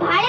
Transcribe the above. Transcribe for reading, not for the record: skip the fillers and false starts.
भाई।